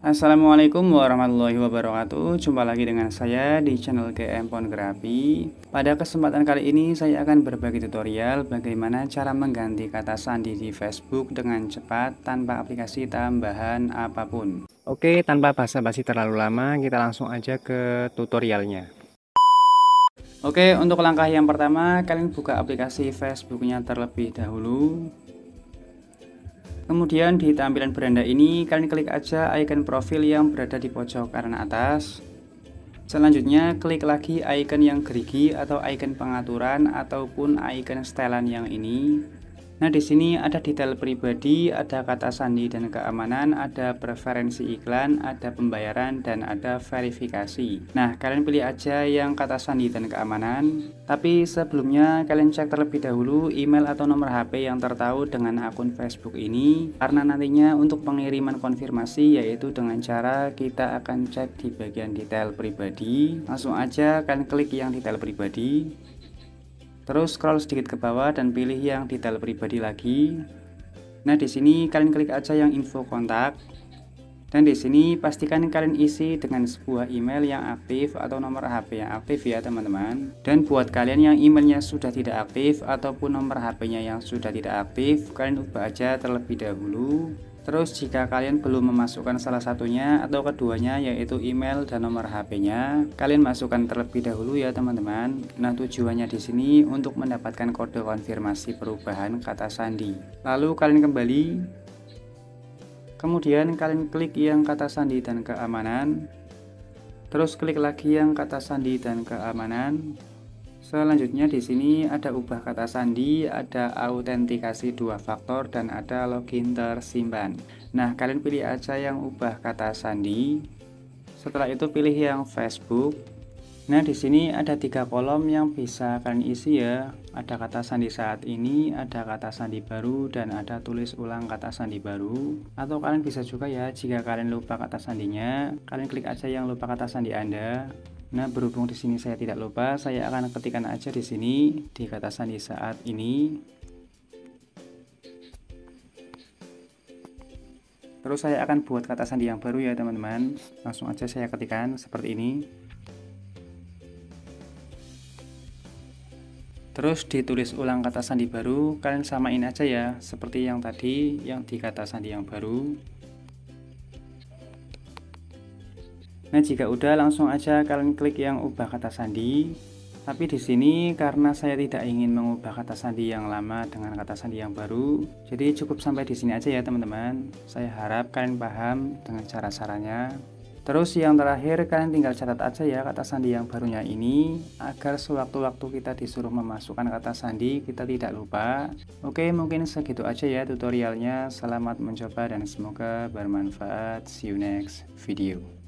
Assalamualaikum warahmatullahi wabarakatuh. Jumpa lagi dengan saya di channel GM Phonegraphy. Pada kesempatan kali ini saya akan berbagi tutorial bagaimana cara mengganti kata sandi di Facebook dengan cepat tanpa aplikasi tambahan apapun. Oke, tanpa basa-basi terlalu lama, kita langsung aja ke tutorialnya. Oke, untuk langkah yang pertama, kalian buka aplikasi Facebooknya terlebih dahulu. Kemudian di tampilan beranda ini, kalian klik aja icon profil yang berada di pojok kanan atas. Selanjutnya, klik lagi icon yang gerigi atau icon pengaturan ataupun icon setelan yang ini. Nah, di sini ada detail pribadi, ada kata sandi dan keamanan, ada preferensi iklan, ada pembayaran, dan ada verifikasi. Nah, kalian pilih aja yang kata sandi dan keamanan. Tapi sebelumnya kalian cek terlebih dahulu email atau nomor HP yang tertaut dengan akun Facebook ini, karena nantinya untuk pengiriman konfirmasi yaitu dengan cara kita akan cek di bagian detail pribadi. Langsung aja kalian klik yang detail pribadi, terus scroll sedikit ke bawah dan pilih yang detail pribadi lagi. Nah, di sini kalian klik aja yang info kontak. Dan di sini pastikan kalian isi dengan sebuah email yang aktif atau nomor HP yang aktif ya teman-teman. Dan buat kalian yang emailnya sudah tidak aktif ataupun nomor HP-nya yang sudah tidak aktif, kalian ubah aja terlebih dahulu. Terus jika kalian belum memasukkan salah satunya atau keduanya yaitu email dan nomor HP-nya, kalian masukkan terlebih dahulu ya teman-teman. Nah, tujuannya di sini untuk mendapatkan kode konfirmasi perubahan kata sandi. Lalu kalian kembali. Kemudian kalian klik yang kata sandi dan keamanan. Terus klik lagi yang kata sandi dan keamanan. Selanjutnya di sini ada ubah kata sandi, ada autentikasi dua faktor, dan ada login tersimpan. Nah, kalian pilih aja yang ubah kata sandi. Setelah itu pilih yang Facebook. Nah, di sini ada tiga kolom yang bisa kalian isi ya. Ada kata sandi saat ini, ada kata sandi baru, dan ada tulis ulang kata sandi baru. Atau kalian bisa juga ya, jika kalian lupa kata sandinya, kalian klik aja yang lupa kata sandi Anda. Nah, berhubung di sini saya tidak lupa, saya akan ketikkan aja di sini di kata sandi saat ini. Terus saya akan buat kata sandi yang baru ya teman-teman. Langsung aja saya ketikkan seperti ini. Terus ditulis ulang kata sandi baru, kalian samain aja ya seperti yang tadi yang di kata sandi yang baru. Nah, jika udah langsung aja kalian klik yang ubah kata sandi. Tapi di sini karena saya tidak ingin mengubah kata sandi yang lama dengan kata sandi yang baru, jadi cukup sampai di sini aja ya teman-teman. Saya harap kalian paham dengan cara-caranya. Terus yang terakhir, kalian tinggal catat aja ya kata sandi yang barunya ini, agar sewaktu-waktu kita disuruh memasukkan kata sandi, kita tidak lupa. Oke, mungkin segitu aja ya tutorialnya. Selamat mencoba dan semoga bermanfaat. See you next video.